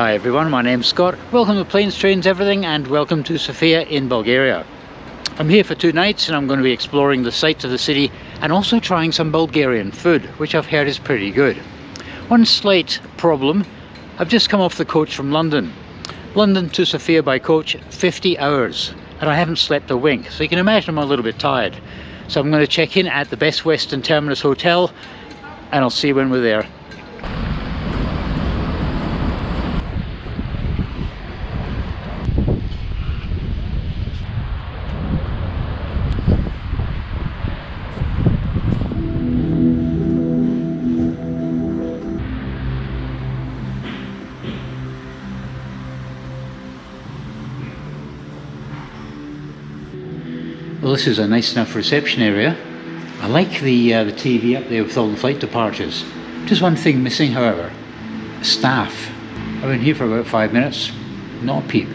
Hi everyone, my name's Scott. Welcome to Planes, Trains, Everything, and welcome to Sofia in Bulgaria. I'm here for 2 nights and I'm going to be exploring the sights of the city and also trying some Bulgarian food, which I've heard is pretty good. One slight problem, I've just come off the coach from London. London to Sofia by coach, 50 hours, and I haven't slept a wink, so you can imagine I'm a little bit tired. So I'm going to check in at the Best Western Terminus Hotel and I'll see you when we're there. Well, this is a nice enough reception area. I like the TV up there with all the flight departures. Just one thing missing, however. Staff. I've been here for about 5 minutes. Not a peep.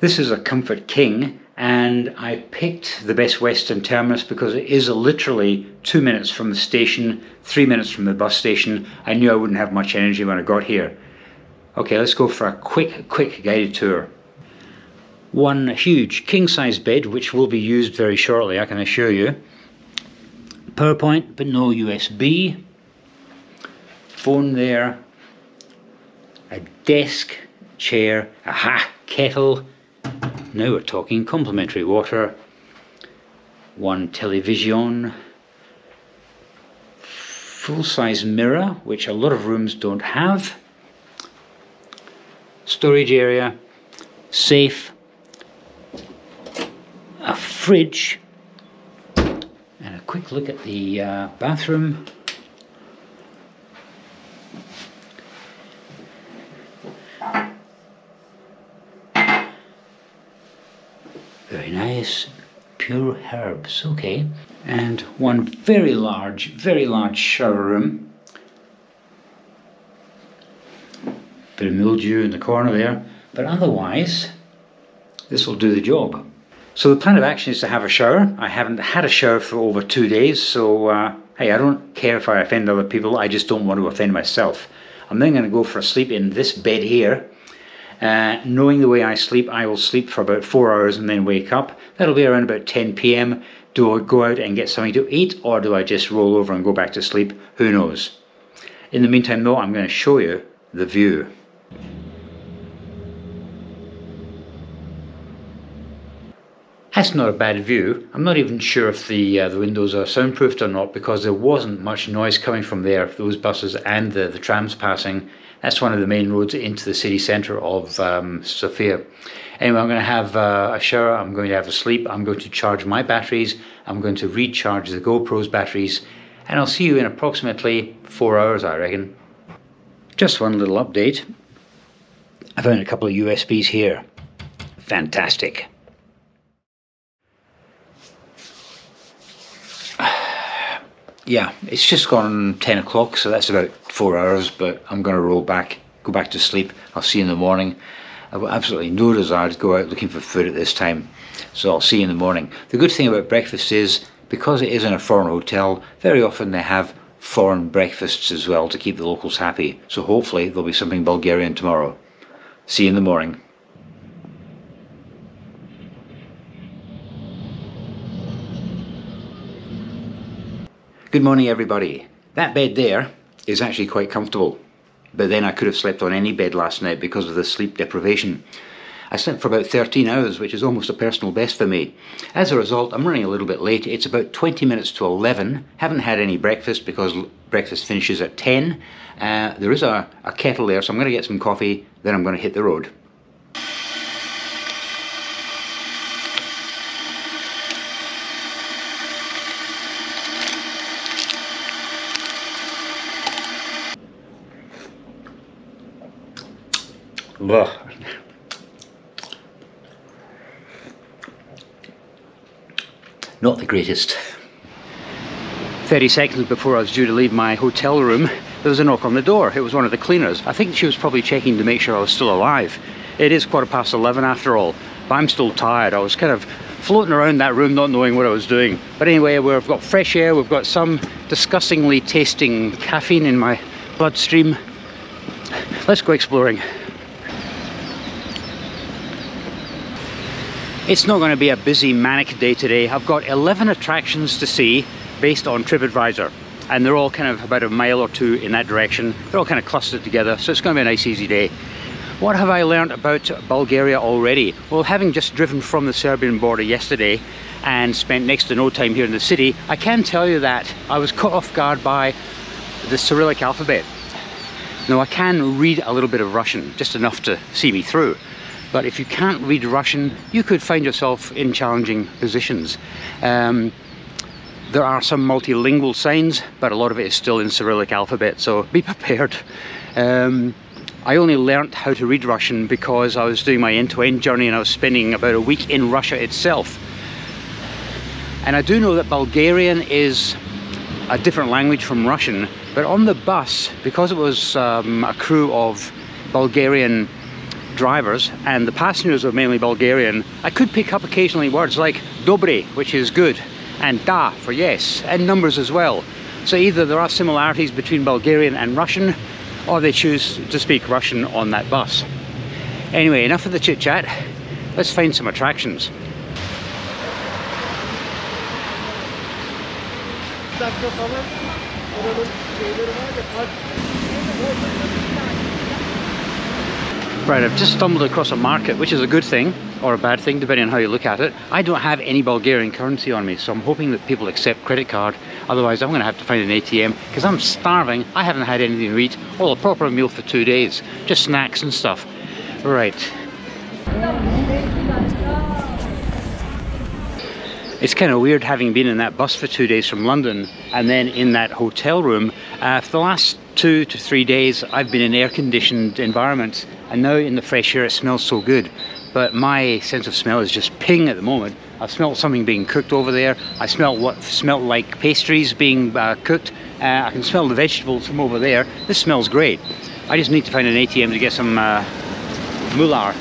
This is a Comfort King, and I picked the Best Western Terminus because it is literally 2 minutes from the station, 3 minutes from the bus station. I knew I wouldn't have much energy when I got here. Okay, let's go for a quick guided tour. One huge king-size bed, which will be used very shortly, I can assure you. PowerPoint, but no USB. Phone there. A desk, chair, aha, kettle. Now we're talking. Complimentary water, 1 television, full-size mirror, which a lot of rooms don't have, storage area, safe, a fridge, and a quick look at the bathroom. Very nice, pure herbs, okay. And one very large shower room. Bit of mildew in the corner there, but otherwise, this will do the job. So the plan of action is to have a shower. I haven't had a shower for over 2 days, so hey, I don't care if I offend other people, I just don't want to offend myself. I'm then gonna go for a sleep in this bed here. Knowing the way I sleep, I will sleep for about 4 hours and then wake up. That'll be around about 10 p.m. Do I go out and get something to eat, or do I just roll over and go back to sleep? Who knows? In the meantime though, I'm going to show you the view. That's not a bad view. I'm not even sure if the windows are soundproofed or not, because there wasn't much noise coming from there, those buses and the trams passing. That's one of the main roads into the city centre of Sofia. Anyway, I'm going to have a shower, I'm going to have a sleep, I'm going to charge my batteries, I'm going to recharge the GoPro's batteries, and I'll see you in approximately 4 hours, I reckon. Just one little update. I found a couple of USBs here. Fantastic. Yeah, it's just gone 10 o'clock, so that's about 4 hours, but I'm going to roll back, go back to sleep. I'll see you in the morning. I've got absolutely no desire to go out looking for food at this time, so I'll see you in the morning. The good thing about breakfast is, because it is in a foreign hotel, very often they have foreign breakfasts as well to keep the locals happy, so hopefully there'll be something Bulgarian tomorrow. See you in the morning. Good morning everybody. That bed there is actually quite comfortable, but then I could have slept on any bed last night because of the sleep deprivation. I slept for about 13 hours, which is almost a personal best for me. As a result, I'm running a little bit late. It's about 20 minutes to 11. Haven't had any breakfast because breakfast finishes at 10. There is a kettle there, so I'm going to get some coffee, then I'm going to hit the road. Ugh. Not the greatest. 30 seconds before I was due to leave my hotel room, there was a knock on the door. It was one of the cleaners. I think she was probably checking to make sure I was still alive. It is 11:15 after all, but I'm still tired. I was kind of floating around that room not knowing what I was doing. But anyway, we've got fresh air, we've got some disgustingly tasting caffeine in my bloodstream. Let's go exploring. It's not going to be a busy, manic day today. I've got 11 attractions to see, based on TripAdvisor, and they're all kind of about a mile or two in that direction. They're all kind of clustered together, so it's going to be a nice easy day. What have I learned about Bulgaria already? Well, having just driven from the Serbian border yesterday and spent next to no time here in the city, I can tell you that I was caught off guard by the Cyrillic alphabet. Now, I can read a little bit of Russian, just enough to see me through. But if you can't read Russian, you could find yourself in challenging positions. There are some multilingual signs, but a lot of it is still in Cyrillic alphabet, so be prepared. I only learnt how to read Russian because I was doing my end-to-end journey and I was spending about a week in Russia itself. And I do know that Bulgarian is a different language from Russian, but on the bus, because it was a crew of Bulgarian drivers and the passengers were mainly Bulgarian, I could pick up occasionally words like dobry, which is good, and da for yes, and numbers as well. So either there are similarities between Bulgarian and Russian, or they choose to speak Russian on that bus. Anyway, enough of the chit chat, let's find some attractions. Right, I've just stumbled across a market, which is a good thing, or a bad thing, depending on how you look at it. I don't have any Bulgarian currency on me, so I'm hoping that people accept credit card. Otherwise, I'm going to have to find an ATM, because I'm starving. I haven't had anything to eat, or a proper meal for 2 days. Just snacks and stuff. Right. It's kind of weird having been in that bus for 2 days from London, and then in that hotel room. For the last 2 to 3 days, I've been in air-conditioned environments, and now in the fresh air it smells so good, but my sense of smell is just ping at the moment. I smelled something being cooked over there. I smelled what smelled like pastries being cooked. I can smell the vegetables from over there. This smells great. I just need to find an ATM to get some moolah.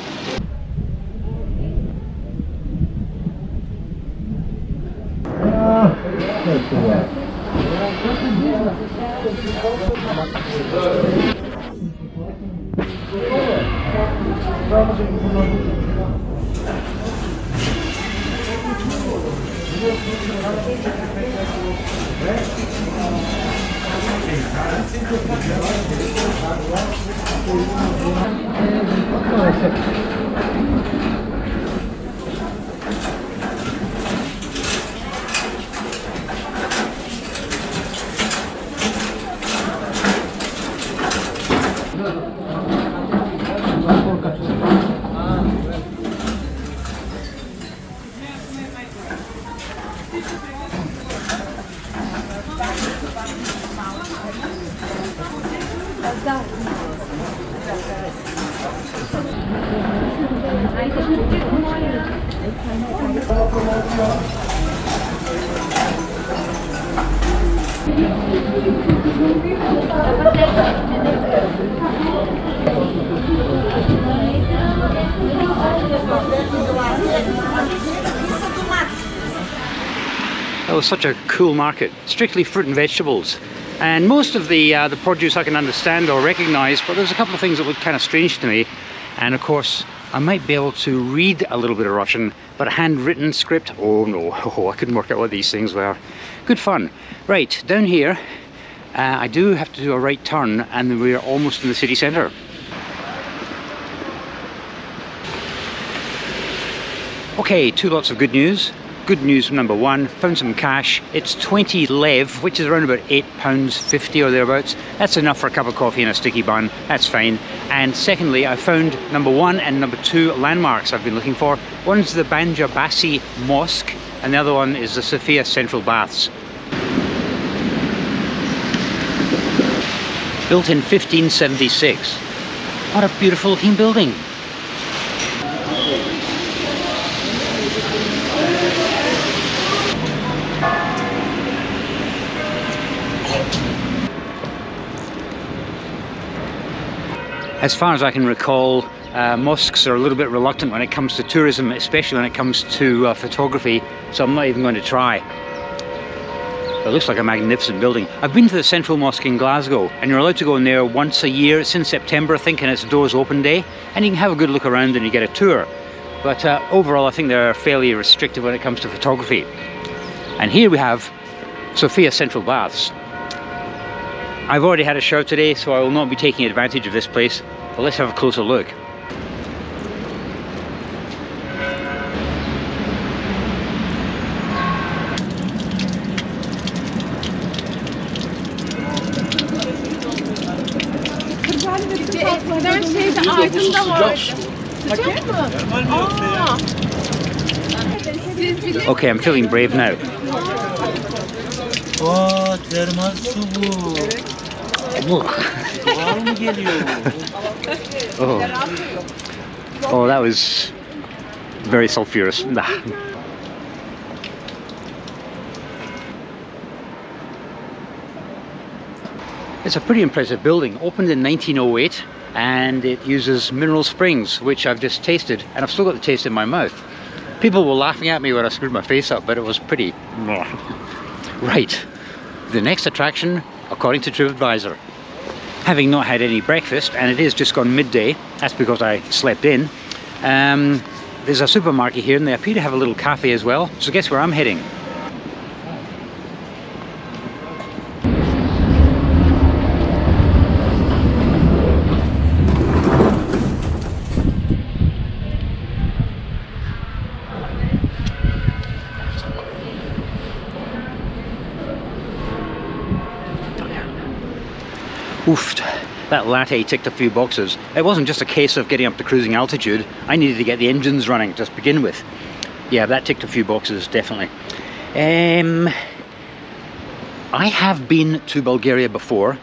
That was such a cool market, strictly fruit and vegetables, and most of the produce I can understand or recognize, but there's a couple of things that look kind of strange to me. And of course, I might be able to read a little bit of Russian, but a handwritten script, oh no, I couldn't work out what these things were. Good fun. Right, down here, I do have to do a right turn, and we're almost in the city centre. Okay, two lots of good news. Good news from number one, found some cash. It's 20 lev, which is around about £8.50 or thereabouts. That's enough for a cup of coffee and a sticky bun, that's fine. And secondly, I found number one and number two landmarks I've been looking for. One's the Banja Basi Mosque, and the other one is the Sofia Central Baths. Built in 1576. What a beautiful looking building. As far as I can recall, mosques are a little bit reluctant when it comes to tourism, especially when it comes to photography, so I'm not even going to try. It looks like a magnificent building. I've been to the Central Mosque in Glasgow, and you're allowed to go in there once a year. It's in September, I think, and it's a doors open day, and you can have a good look around and you get a tour. But overall, I think they're fairly restrictive when it comes to photography. And here we have Sofia Central Baths. I've already had a shower today, so I will not be taking advantage of this place, but let's have a closer look. Okay, I'm feeling brave now. Oh, that was very sulfurous. Nah. It's a pretty impressive building, opened in 1908, and it uses mineral springs, which I've just tasted, and I've still got the taste in my mouth. People were laughing at me when I screwed my face up, but it was pretty... Right, the next attraction, according to TripAdvisor. Having not had any breakfast, and it is just gone midday, that's because I slept in, there's a supermarket here, and they appear to have a little cafe as well, so guess where I'm heading? Oofed. That latte ticked a few boxes. It wasn't just a case of getting up to cruising altitude. I needed to get the engines running just to begin with. Yeah, that ticked a few boxes, definitely. I have been to Bulgaria before,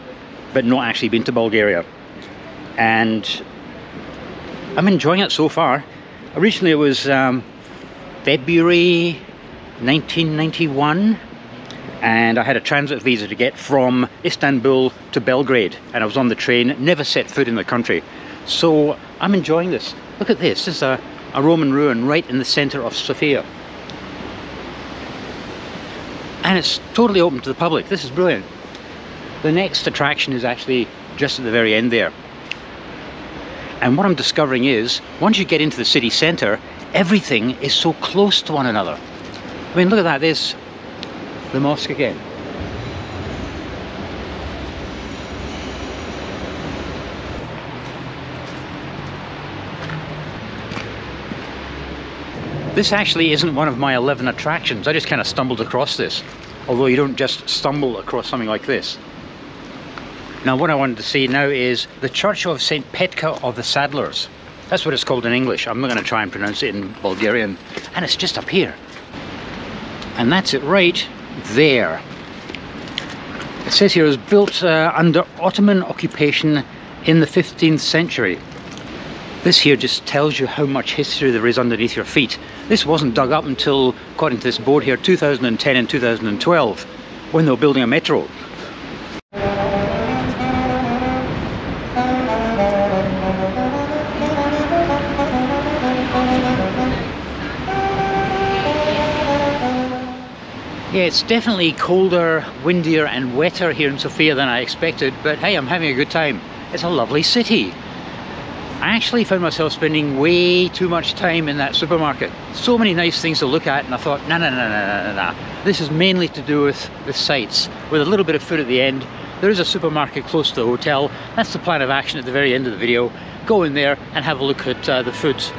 but not actually been to Bulgaria. And I'm enjoying it so far. Originally it was February 1991. And I had a transit visa to get from Istanbul to Belgrade, and I was on the train, never set foot in the country. So I'm enjoying this. Look at this, this is a Roman ruin right in the center of Sofia. And it's totally open to the public, this is brilliant. The next attraction is actually just at the very end there. And what I'm discovering is, once you get into the city center, everything is so close to one another. I mean, look at that, there's the mosque again. This actually isn't one of my 11 attractions. I just kind of stumbled across this, although you don't just stumble across something like this. Now what I wanted to see now is the Church of Saint Petka of the Saddlers. That's what it's called in English. I'm not going to try and pronounce it in Bulgarian. And it's just up here. And that's it right there. It says here it was built under Ottoman occupation in the 15th century. This here just tells you how much history there is underneath your feet. This wasn't dug up until, according to this board here, 2010 and 2012, when they were building a metro. Yeah, it's definitely colder, windier and wetter here in Sofia than I expected, but hey, I'm having a good time. It's a lovely city. I actually found myself spending way too much time in that supermarket. So many nice things to look at, and I thought, nah. This is mainly to do with the sights, with a little bit of food at the end. There is a supermarket close to the hotel. That's the plan of action at the very end of the video. Go in there and have a look at the foods.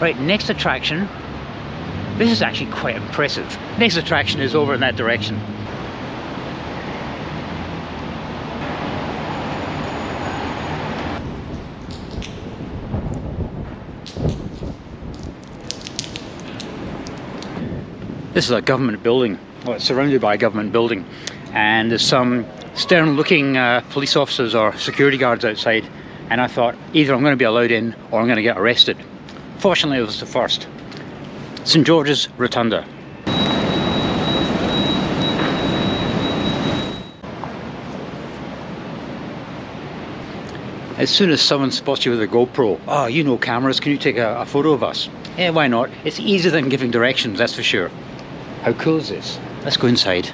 Right, next attraction. This is actually quite impressive. Next attraction is over in that direction. This is a government building. Well, it's surrounded by a government building. And there's some stern-looking police officers or security guards outside. and I thought either I'm going to be allowed in or I'm going to get arrested. Fortunately, it was the first. St. George's Rotunda. As soon as someone spots you with a GoPro, "Oh, you know cameras, can you take a photo of us?" Yeah, why not? It's easier than giving directions, that's for sure. How cool is this? Let's go inside.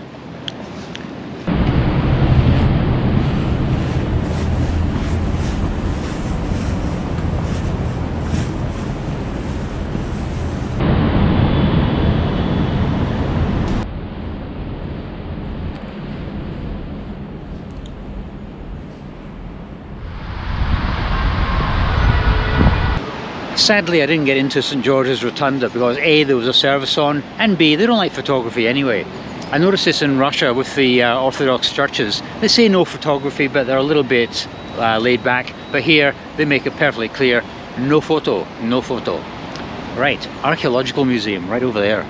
Sadly, I didn't get into St. George's Rotunda because A, there was a service on, and B, they don't like photography anyway. I noticed this in Russia with the Orthodox churches. They say no photography, but they're a little bit laid back. But here, they make it perfectly clear, no photo, no photo. Right, Archaeological Museum, right over there.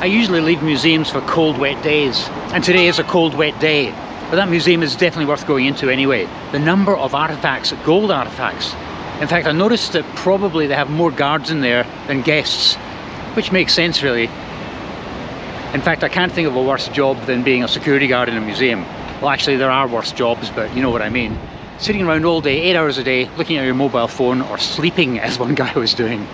I usually leave museums for cold, wet days, and today is a cold, wet day, but that museum is definitely worth going into anyway. The number of artifacts, gold artifacts. In fact, I noticed that probably they have more guards in there than guests, which makes sense really. In fact, I can't think of a worse job than being a security guard in a museum. Well, actually there are worse jobs, but you know what I mean. Sitting around all day, 8 hours a day, looking at your mobile phone or sleeping as one guy was doing.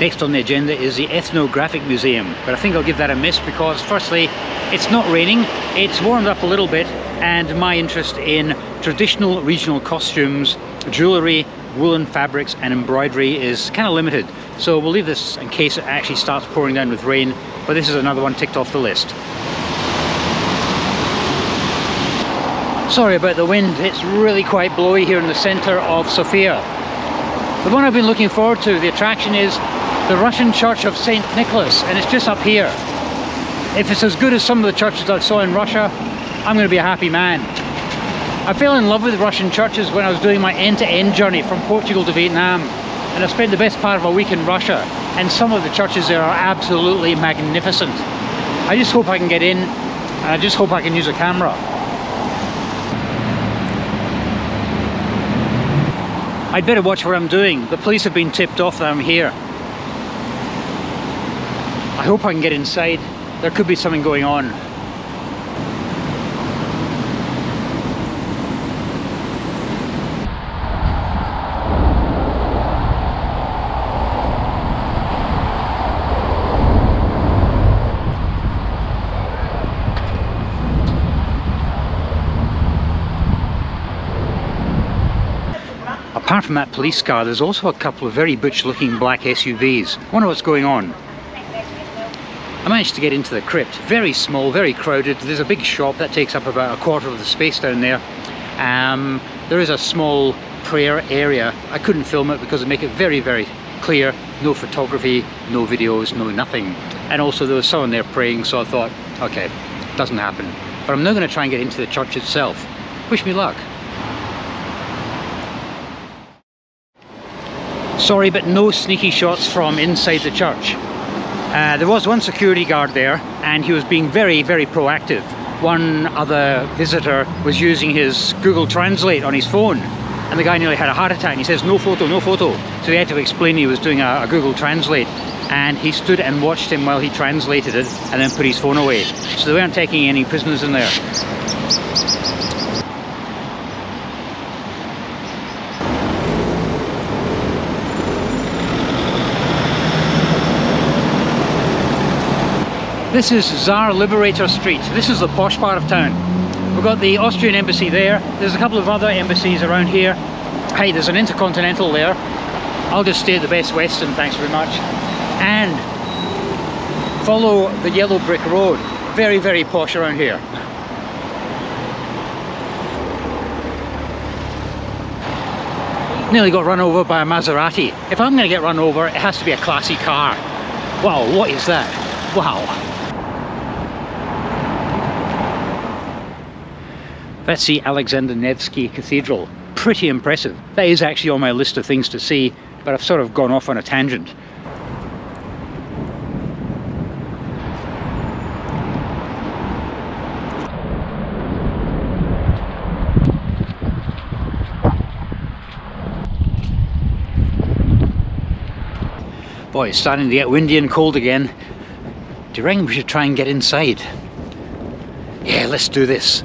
Next on the agenda is the Ethnographic Museum, but I think I'll give that a miss because firstly, it's not raining, it's warmed up a little bit, and my interest in traditional regional costumes, jewellery, woolen fabrics and embroidery is kind of limited. So we'll leave this in case it actually starts pouring down with rain, but this is another one ticked off the list. Sorry about the wind, it's really quite blowy here in the centre of Sofia. The one I've been looking forward to, the attraction, is the Russian Church of Saint Nicholas, and it's just up here. If it's as good as some of the churches I saw in Russia, I'm going to be a happy man. I fell in love with Russian churches when I was doing my end-to-end journey from Portugal to Vietnam, and I spent the best part of a week in Russia, and some of the churches there are absolutely magnificent. I just hope I can get in, and I just hope I can use a camera. I'd better watch what I'm doing. The police have been tipped off that I'm here. I hope I can get inside. There could be something going on. Apart from that police car, there's also a couple of very butch looking black SUVs. I wonder what's going on. I managed to get into the crypt. Very small, very crowded. There's a big shop that takes up about a quarter of the space down there. There is a small prayer area. I couldn't film it because they make it very, very clear. No photography, no videos, no nothing. And also there was someone there praying, so I thought, okay, doesn't happen. But I'm now going to try and get into the church itself. Wish me luck. Sorry, but no sneaky shots from inside the church. There was one security guard there and he was being very, very proactive. One other visitor was using his Google Translate on his phone and the guy nearly had a heart attack. And he says, "No photo, no photo." So they had to explain he was doing a Google Translate, and he stood and watched him while he translated it, and then put his phone away. So they weren't taking any prisoners in there. This is Tsar Liberator Street. This is the posh part of town. We've got the Austrian embassy there. There's a couple of other embassies around here. Hey, there's an Intercontinental there. I'll just stay at the Best Western, thanks very much. And follow the yellow brick road. Very, very posh around here. Nearly got run over by a Maserati. If I'm going to get run over, it has to be a classy car. Wow, what is that? Wow. Let's see Alexander Nevsky Cathedral. Pretty impressive. That is actually on my list of things to see, but I've sort of gone off on a tangent. Boy, it's starting to get windy and cold again. Do you reckon we should try and get inside? Yeah, let's do this.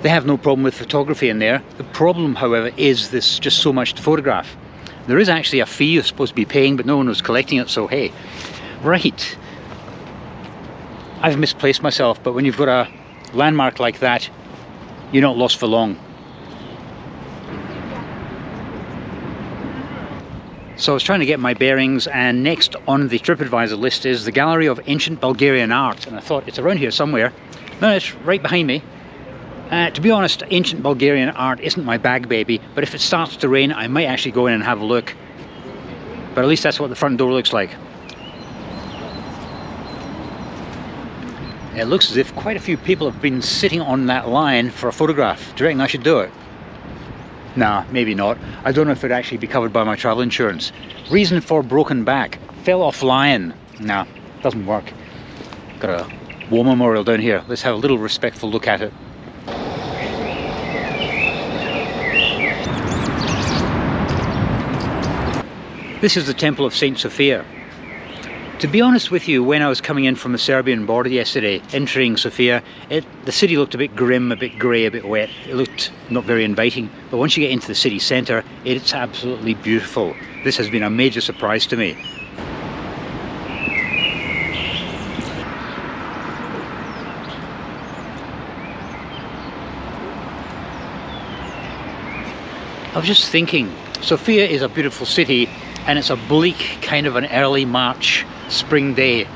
They have no problem with photography in there. The problem, however, is there's just so much to photograph. There is actually a fee you're supposed to be paying, but no one was collecting it, so hey. Right. I've misplaced myself, but when you've got a landmark like that, you're not lost for long. So I was trying to get my bearings, and next on the TripAdvisor list is the Gallery of Ancient Bulgarian Art, and I thought it's around here somewhere. No, it's right behind me. To be honest, ancient Bulgarian art isn't my bag, baby, but if it starts to rain, I might actually go in and have a look. But at least that's what the front door looks like. It looks as if quite a few people have been sitting on that line for a photograph. Do you reckon I should do it? Nah, maybe not. I don't know if it'd actually be covered by my travel insurance. Reason for broken back. Fell off lion. Nah, doesn't work. Got a war memorial down here. Let's have a little respectful look at it. This is the Temple of Saint Sophia. To be honest with you, when I was coming in from the Serbian border yesterday, entering Sofia, the city looked a bit grim, a bit grey, a bit wet. It looked not very inviting, but once you get into the city centre, it's absolutely beautiful. This has been a major surprise to me. I was just thinking, Sofia is a beautiful city, and it's a bleak kind of an early March spring day.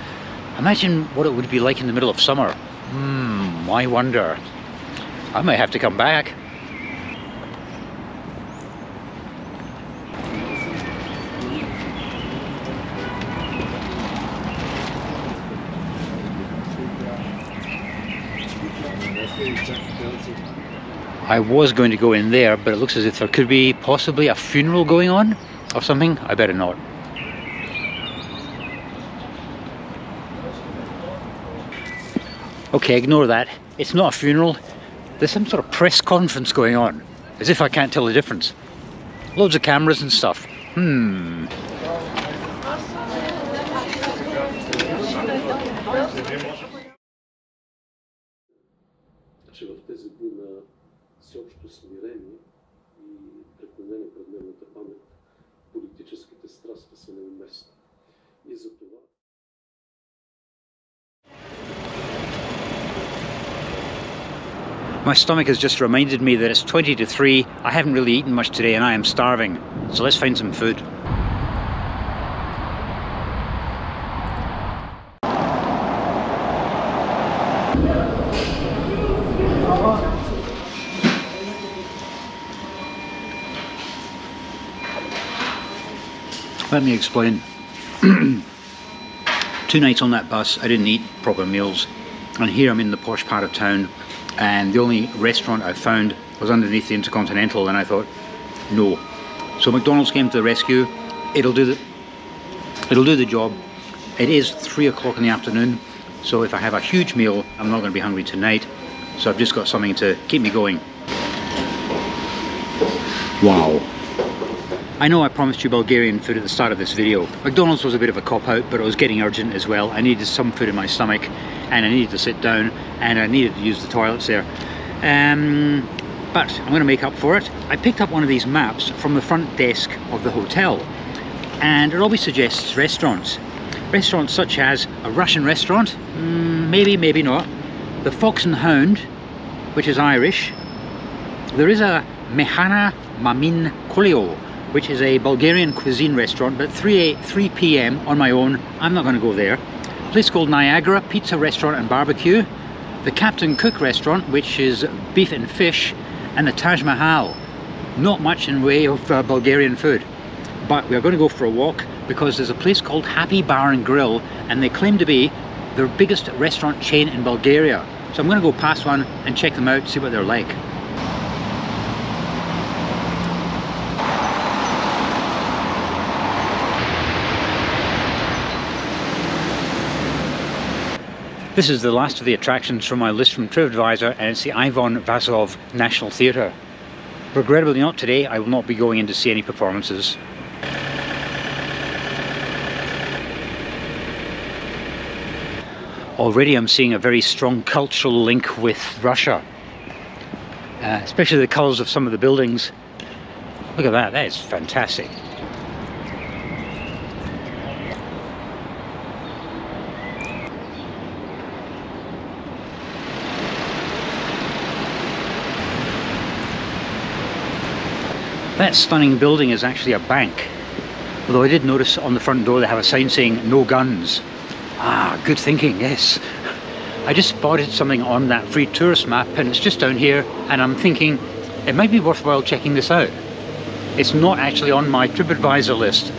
Imagine what it would be like in the middle of summer. I wonder. I might have to come back. I was going to go in there, but it looks as if there could be possibly a funeral going on. Or something? I better not. Okay, ignore that. It's not a funeral. There's some sort of press conference going on. As if I can't tell the difference. Loads of cameras and stuff. всеобщо смирение и преклонение пред неговата памет, политическите страсти са неуместни. И за това. My stomach has just reminded me that it's 20 to 3, I haven't really eaten much today and I am starving, so let's find some food. Let me explain. 2 nights on that bus, I didn't eat proper meals, and here I'm in the posh part of town, and the only restaurant I found was underneath the Intercontinental, and I thought, no. So McDonald's came to the rescue. It'll do the job. It is 3 o'clock in the afternoon, so if I have a huge meal, I'm not going to be hungry tonight. So I've just got something to keep me going. Wow. I know I promised you Bulgarian food at the start of this video. McDonald's was a bit of a cop-out, but it was getting urgent as well. I needed some food in my stomach, and I needed to sit down, and I needed to use the toilets there. But I'm going to make up for it. I picked up one of these maps from the front desk of the hotel, and it always suggests restaurants. Restaurants such as a Russian restaurant, maybe, maybe not. The Fox and Hound, which is Irish. There is a Mehana Mamin Kolio, which is a Bulgarian cuisine restaurant, but 3 p.m. on my own, I'm not going to go there. A place called Niagara, pizza restaurant and barbecue. The Captain Cook restaurant, which is beef and fish, and the Taj Mahal. Not much in way of Bulgarian food, but we are going to go for a walk because there's a place called Happy Bar and Grill, and they claim to be the biggest restaurant chain in Bulgaria. So I'm going to go past one and check them out, see what they're like. This is the last of the attractions from my list from Tripadvisor, and it's the Ivan Vazov National Theatre. Regrettably not today, I will not be going in to see any performances. Already I'm seeing a very strong cultural link with Russia, especially the colours of some of the buildings. Look at that, that is fantastic. That stunning building is actually a bank, although I did notice on the front door they have a sign saying no guns. Ah, good thinking, yes. I just spotted something on that free tourist map and it's just down here, and I'm thinking it might be worthwhile checking this out. It's not actually on my TripAdvisor list.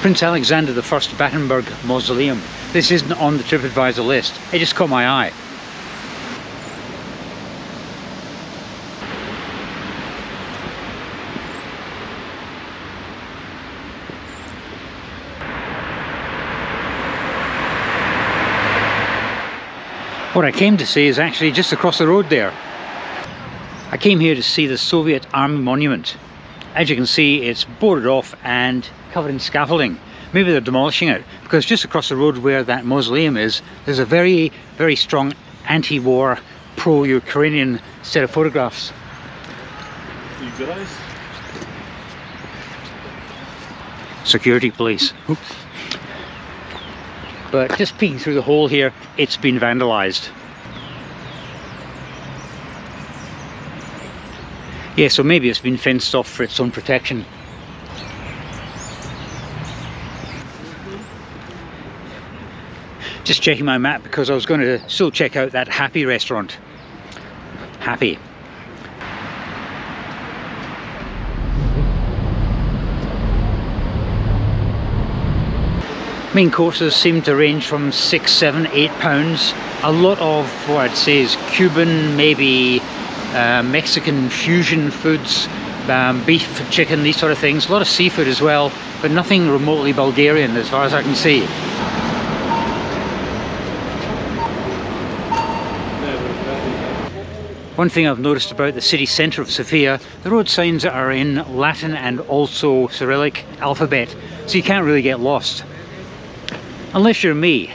Prince Alexander I Battenberg Mausoleum. This isn't on the TripAdvisor list, it just caught my eye. What I came to see is actually just across the road there. I came here to see the Soviet Army Monument. As you can see, it's boarded off and covered in scaffolding. Maybe they're demolishing it, because just across the road where that mausoleum is, there's a very, very strong anti-war, pro-Ukrainian set of photographs. Security police. Oops. But just peeking through the hole here, it's been vandalized. Yeah, so maybe it's been fenced off for its own protection. Just checking my map because I was going to still check out that Happy restaurant. Happy. Main courses seem to range from £6, £7, £8. A lot of what I'd say is Cuban, maybe Mexican fusion foods, beef, chicken, these sort of things. A lot of seafood as well, but nothing remotely Bulgarian as far as I can see. One thing I've noticed about the city centre of Sofia, the road signs are in Latin and also Cyrillic alphabet, so you can't really get lost. Unless you're me,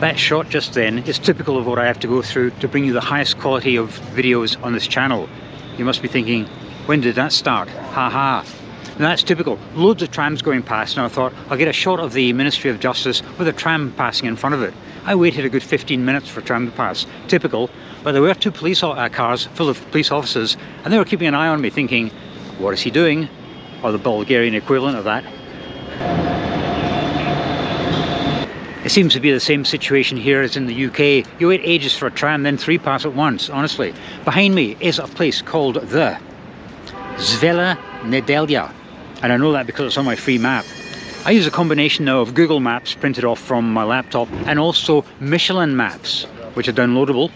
That shot just then is typical of what I have to go through to bring you the highest quality of videos on this channel. You must be thinking, when did that start? Haha. And that's typical. Loads of trams going past, and I thought I'll get a shot of the Ministry of Justice with a tram passing in front of it. I waited a good 15 minutes for a tram to pass. Typical. But there were two police cars full of police officers, and they were keeping an eye on me thinking, what is he doing? Or the Bulgarian equivalent of that. It seems to be the same situation here as in the UK. You wait ages for a tram, then three pass at once, honestly. Behind me is a place called the Zvela Nedelia, and I know that because it's on my free map. I use a combination now of Google Maps printed off from my laptop and also Michelin maps, which are downloadable,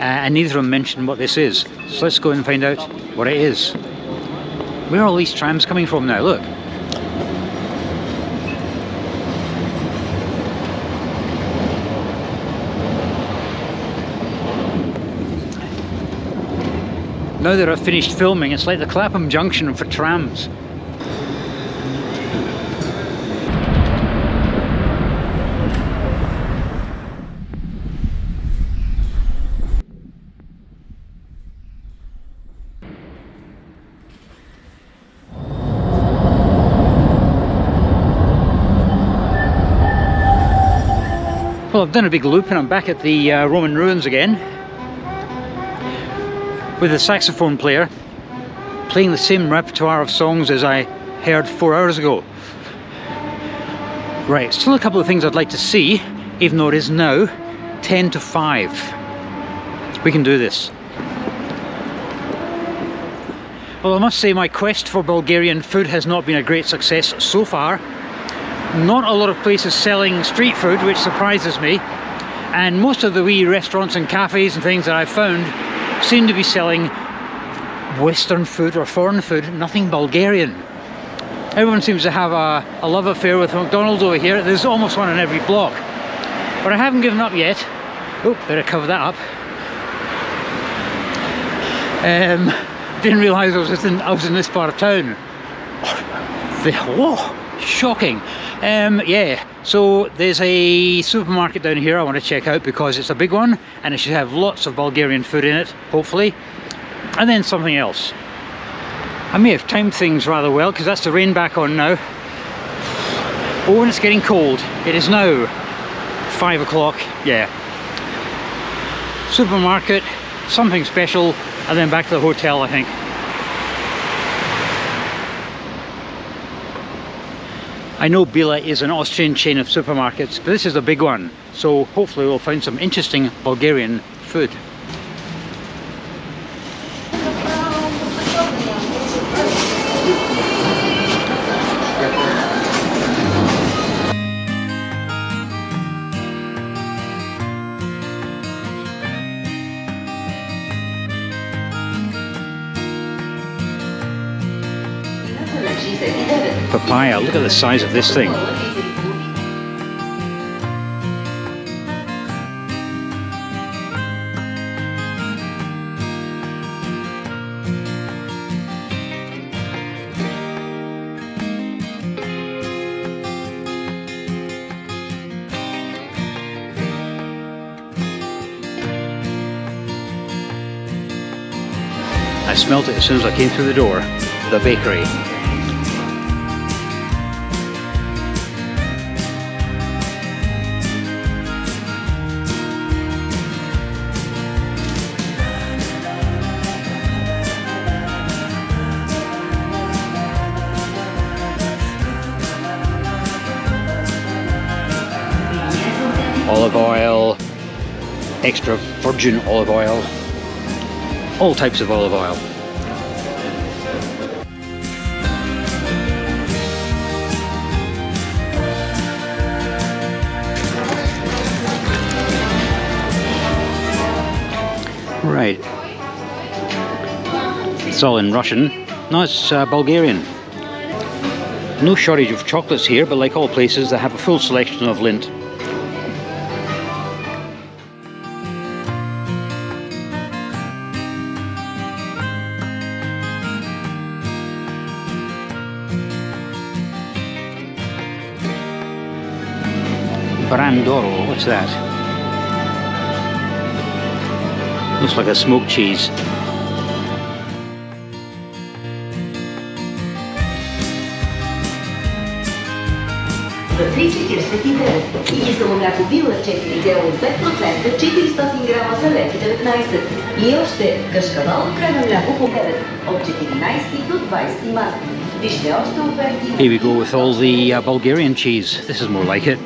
and neither of them mention what this is. So let's go and find out what it is. Where are all these trams coming from now? Look. Now that I've finished filming, it's like the Clapham Junction for trams. Well, I've done a big loop and I'm back at the Roman ruins again, with a saxophone player playing the same repertoire of songs as I heard 4 hours ago. Right, still a couple of things I'd like to see, even though it is now 10 to 5. We can do this. Well, I must say my quest for Bulgarian food has not been a great success so far. Not a lot of places selling street food, which surprises me, and most of the wee restaurants and cafes and things that I've found seem to be selling Western food or foreign food, nothing Bulgarian. Everyone seems to have a love affair with McDonald's over here. There's almost one on every block. But I haven't given up yet. Oh, better cover that up. Didn't realise I was in this part of town. Whoa, shocking. Yeah, so there's a supermarket down here I want to check out because it's a big one and it should have lots of Bulgarian food in it, hopefully. And then something else. I may have timed things rather well because that's the rain back on now. Oh, and it's getting cold. It is now 5 o'clock, yeah. Supermarket, something special, and then back to the hotel, I think. I know Billa is an Austrian chain of supermarkets, but this is a big one, so hopefully we'll find some interesting Bulgarian food. Papaya, look at the size of this thing. I smelt it as soon as I came through the door, the bakery. Olive oil, extra virgin olive oil, all types of olive oil. Right. It's all in Russian. No, it's Bulgarian. No shortage of chocolates here, but like all places, they have a full selection of lint. Brandoro, what's that? Looks like a smoked cheese. За 3,49 и за мляко Била 4 дела от 5%, 400 грама за лев 19 и още кашкавал от крема мляко по 9 от 14 до 20 марта. Вижте още оферти. Here we go with all the Bulgarian cheese. This is more like it.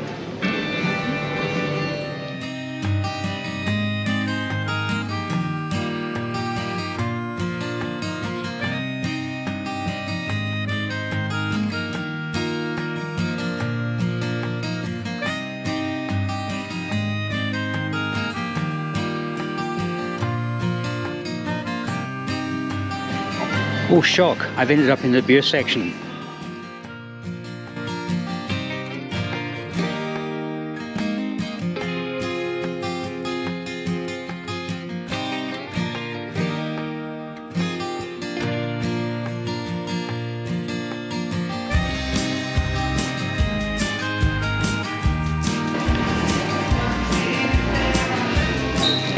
Oh shock, I've ended up in the beer section.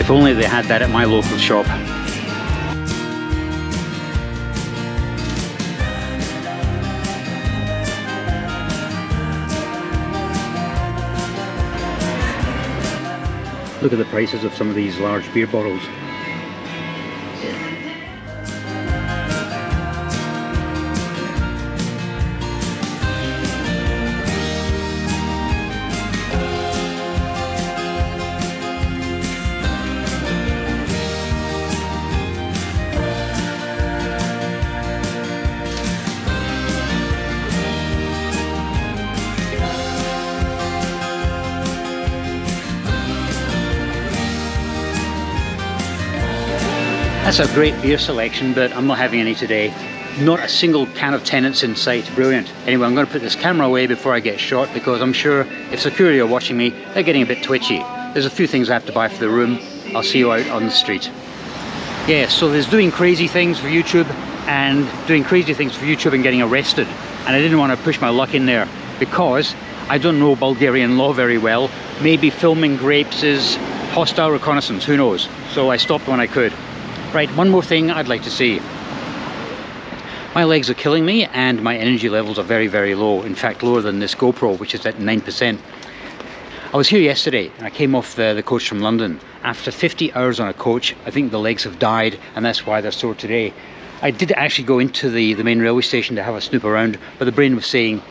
If only they had that at my local shop. Look at the prices of some of these large beer bottles. That's a great beer selection, but I'm not having any today. Not a single can of Tennent's in sight. Brilliant. Anyway, I'm going to put this camera away before I get shot, because I'm sure if security are watching me, they're getting a bit twitchy. There's a few things I have to buy for the room. I'll see you out on the street. Yeah, so there's doing crazy things for YouTube and doing crazy things for YouTube and getting arrested. And I didn't want to push my luck in there because I don't know Bulgarian law very well. Maybe filming grapes is hostile reconnaissance, who knows? So I stopped when I could. Right, one more thing I'd like to see. My legs are killing me and my energy levels are very, very low. In fact, lower than this GoPro, which is at 9%. I was here yesterday and I came off the coach from London. After 50 hours on a coach, I think the legs have died and that's why they're sore today. I did actually go into the main railway station to have a snoop around, but the brain was saying,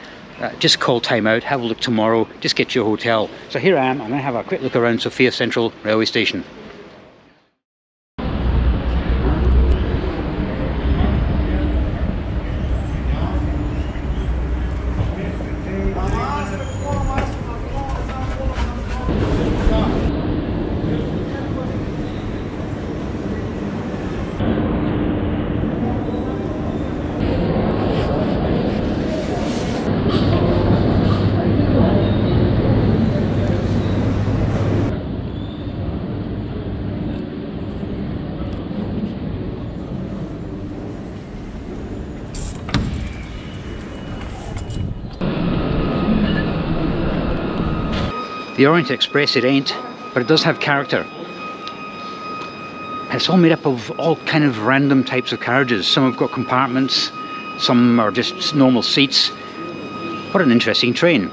just call time out, have a look tomorrow, just get your hotel. So here I am, I'm gonna have a quick look around Sofia Central railway station. The Orient Express, it ain't, but it does have character. And it's all made up of all kind of random types of carriages. Some have got compartments, some are just normal seats. What an interesting train.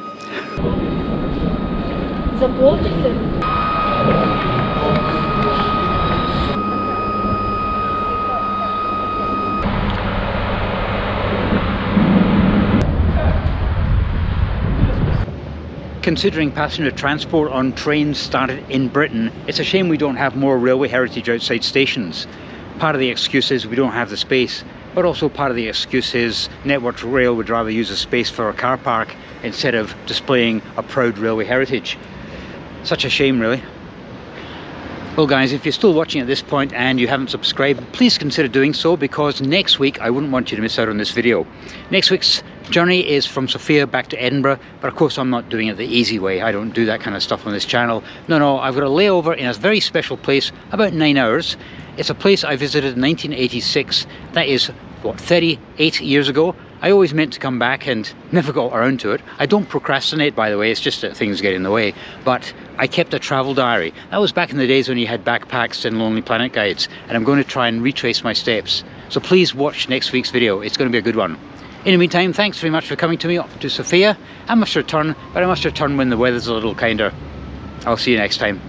Considering passenger transport on trains started in Britain, it's a shame we don't have more railway heritage outside stations. Part of the excuse is we don't have the space, but also part of the excuse is Networked Rail would rather use a space for a car park instead of displaying a proud railway heritage. Such a shame, really. Well guys, if you're still watching at this point and you haven't subscribed, please consider doing so, because next week I wouldn't want you to miss out on this video. Next week's journey is from Sofia back to Edinburgh, but of course I'm not doing it the easy way. I don't do that kind of stuff on this channel. No, I've got a layover in a very special place, about 9 hours. It's a place I visited in 1986. That is, what, 38 years ago? I always meant to come back and never got around to it. I don't procrastinate, by the way, it's just that things get in the way. But I kept a travel diary. That was back in the days when you had backpacks and Lonely Planet guides, and I'm going to try and retrace my steps. So please watch next week's video, it's going to be a good one. In the meantime, thanks very much for coming to me up to Sofia. I must return, but I must return when the weather's a little kinder. I'll see you next time.